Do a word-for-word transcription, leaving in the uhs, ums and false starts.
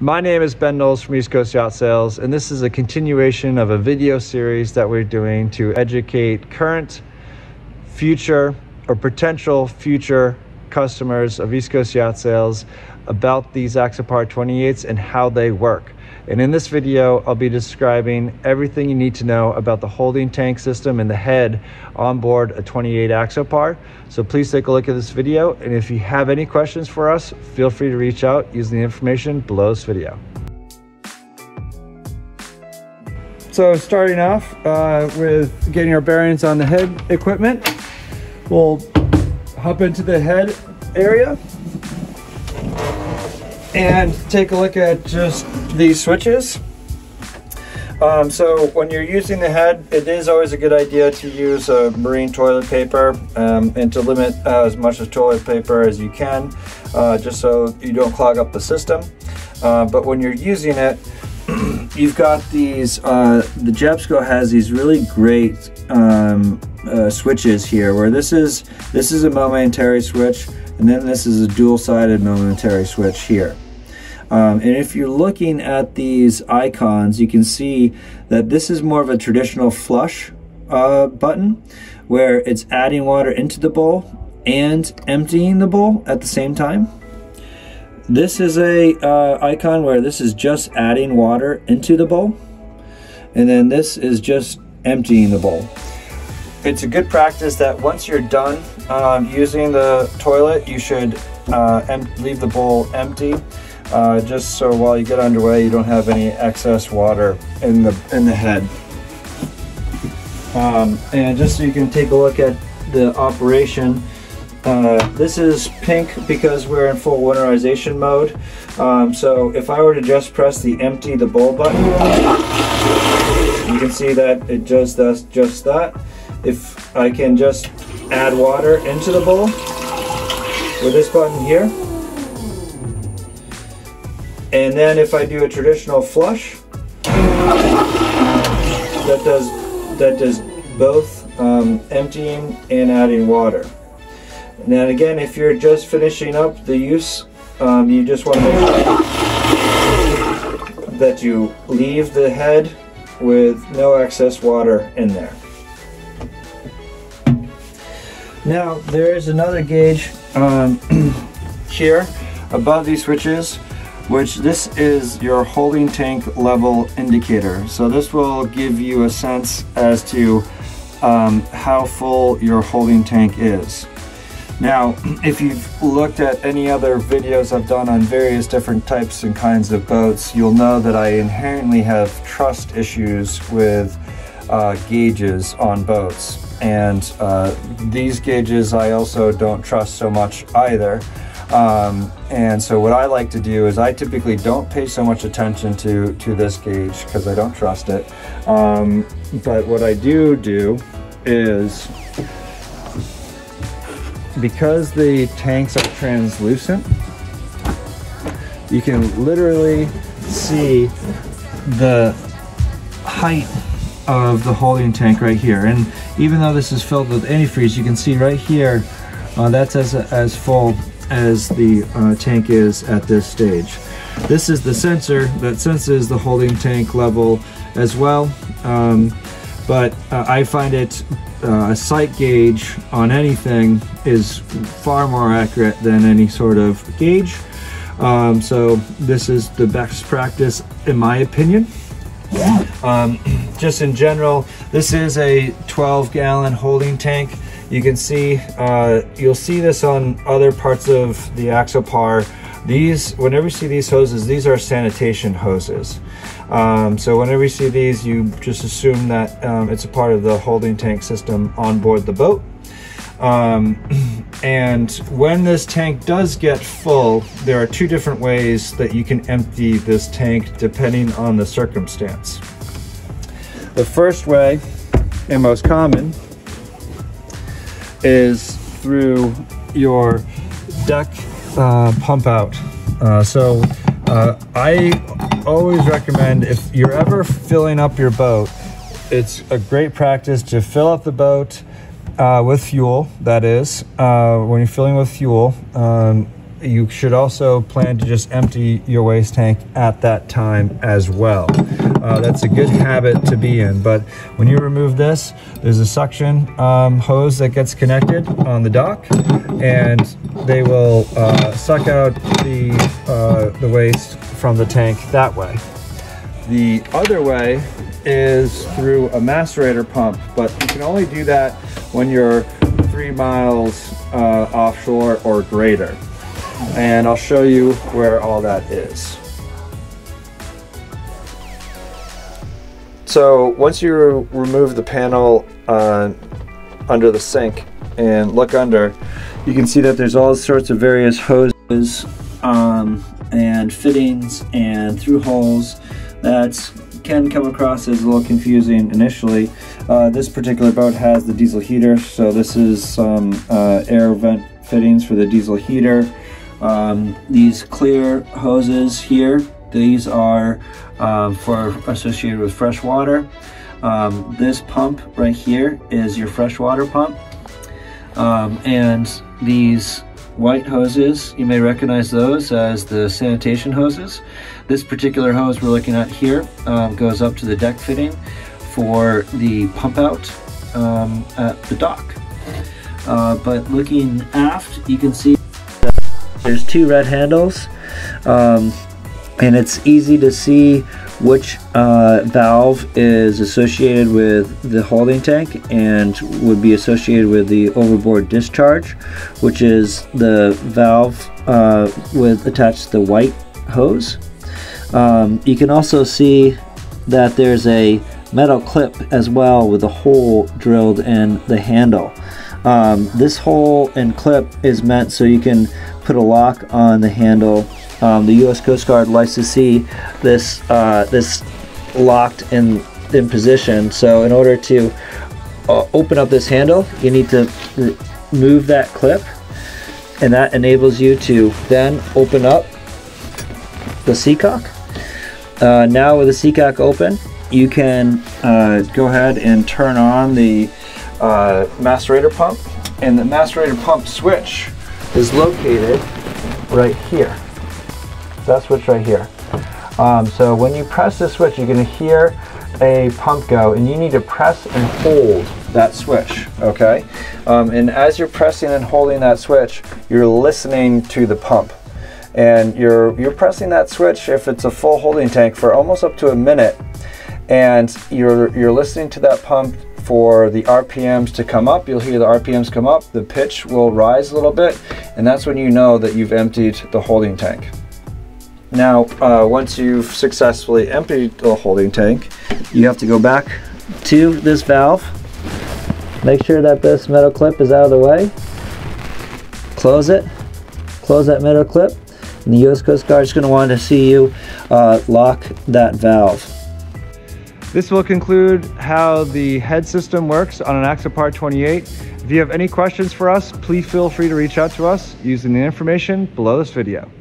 My name is Ben Knowles from East Coast Yacht Sales, and this is a continuation of a video series that we're doing to educate current, future, or potential future customers of East Coast Yacht Sales about these Axopar twenty-eights and how they work. And in this video, I'll be describing everything you need to know about the holding tank system and the head on board a twenty-eight Axopar. So please take a look at this video, and if you have any questions for us, feel free to reach out using the information below this video. So starting off uh, with getting our bearings on the head equipment, we'll hop into the head area and take a look at just these switches. Um, so when you're using the head, it is always a good idea to use a marine toilet paper um, and to limit uh, as much of toilet paper as you can, uh, just so you don't clog up the system. Uh, but when you're using it, you've got these, uh, the Jabsco has these really great um, uh, switches here, where this is, this is a momentary switch, and then this is a dual-sided momentary switch here. Um, and if you're looking at these icons, you can see that this is more of a traditional flush uh, button, where it's adding water into the bowl and emptying the bowl at the same time. This is a uh, icon where this is just adding water into the bowl, and then this is just emptying the bowl. It's a good practice that once you're done um, using the toilet, you should uh, leave the bowl empty. Uh, just so while you get underway, you don't have any excess water in the in the head. Um, and just so you can take a look at the operation, uh, this is pink because we're in full winterization mode. Um, so if I were to just press the empty the bowl button, you can see that it just does just that. If I can just add water into the bowl with this button here. And then if I do a traditional flush, that does, that does both um, emptying and adding water. And then again, if you're just finishing up the use, um, you just want to make sure that you leave the head with no excess water in there. Now, there is another gauge um, here above these switches, which this is your holding tank level indicator. So this will give you a sense as to um, how full your holding tank is. Now, if you've looked at any other videos I've done on various different types and kinds of boats, you'll know that I inherently have trust issues with uh, gauges on boats. And uh, these gauges I also don't trust so much either. Um, and so what I like to do is I typically don't pay so much attention to, to this gauge because I don't trust it. Um, but what I do do is, because the tanks are translucent, you can literally see the height of the holding tank right here. And even though this is filled with antifreeze, you can see right here, uh, that's as, as full as the uh, tank is at this stage. This is the sensor that senses the holding tank level as well, um, but uh, I find it uh, a sight gauge on anything is far more accurate than any sort of gauge. Um, so this is the best practice in my opinion. Um, just in general, this is a twelve gallon holding tank. You can see, uh, you'll see this on other parts of the Axopar. These, whenever you see these hoses, these are sanitation hoses. Um, so whenever you see these, you just assume that um, it's a part of the holding tank system on board the boat. Um, and when this tank does get full, there are two different ways that you can empty this tank depending on the circumstance. The first way, and most common, is through your deck uh, pump out. Uh, so uh, I always recommend, if you're ever filling up your boat, it's a great practice to fill up the boat uh, with fuel, that is, uh, when you're filling with fuel, um, You should also plan to just empty your waste tank at that time as well. Uh, that's a good habit to be in. But when you remove this, there's a suction um, hose that gets connected on the dock, and they will uh, suck out the, uh, the waste from the tank that way. The other way is through a macerator pump, but you can only do that when you're three miles uh, offshore or greater. And I'll show you where all that is. So once you remove the panel uh, under the sink and look under, you can see that there's all sorts of various hoses um, and fittings and through holes that can come across as a little confusing initially. Uh, this particular boat has the diesel heater, so this is some uh, air vent fittings for the diesel heater. Um, these clear hoses here, these are uh, for associated with fresh water. Um, this pump right here is your freshwater pump. Um, and these white hoses, you may recognize those as the sanitation hoses. This particular hose we're looking at here um, goes up to the deck fitting for the pump out um, at the dock. Uh, but looking aft, you can see there's two red handles, um, and it's easy to see which uh, valve is associated with the holding tank and would be associated with the overboard discharge, which is the valve uh, with attached to the white hose. Um, you can also see that there's a metal clip as well with a hole drilled in the handle. Um, this hole and clip is meant so you can put a lock on the handle. Um, the U S Coast Guard likes to see this uh, this locked in in position. So in order to uh, open up this handle, you need to move that clip, and that enables you to then open up the seacock. Uh, now with the seacock open, you can uh, go ahead and turn on the uh, macerator pump, and the macerator pump switch is located right here. That switch right here. Um, so when you press this switch, you're going to hear a pump go, and you need to press and hold that switch, okay? Um, and as you're pressing and holding that switch, you're listening to the pump. And you're, you're pressing that switch, if it's a full holding tank, for almost up to a minute, and you're, you're listening to that pump for the R P Ms to come up. You'll hear the R P Ms come up, the pitch will rise a little bit, and that's when you know that you've emptied the holding tank. Now, uh, once you've successfully emptied the holding tank, you have to go back to this valve, make sure that this metal clip is out of the way, close it, close that metal clip, and the U S Coast Guard is going to want to see you uh, lock that valve. This will conclude how the head system works on an Axopar twenty-eight. If you have any questions for us, please feel free to reach out to us using the information below this video.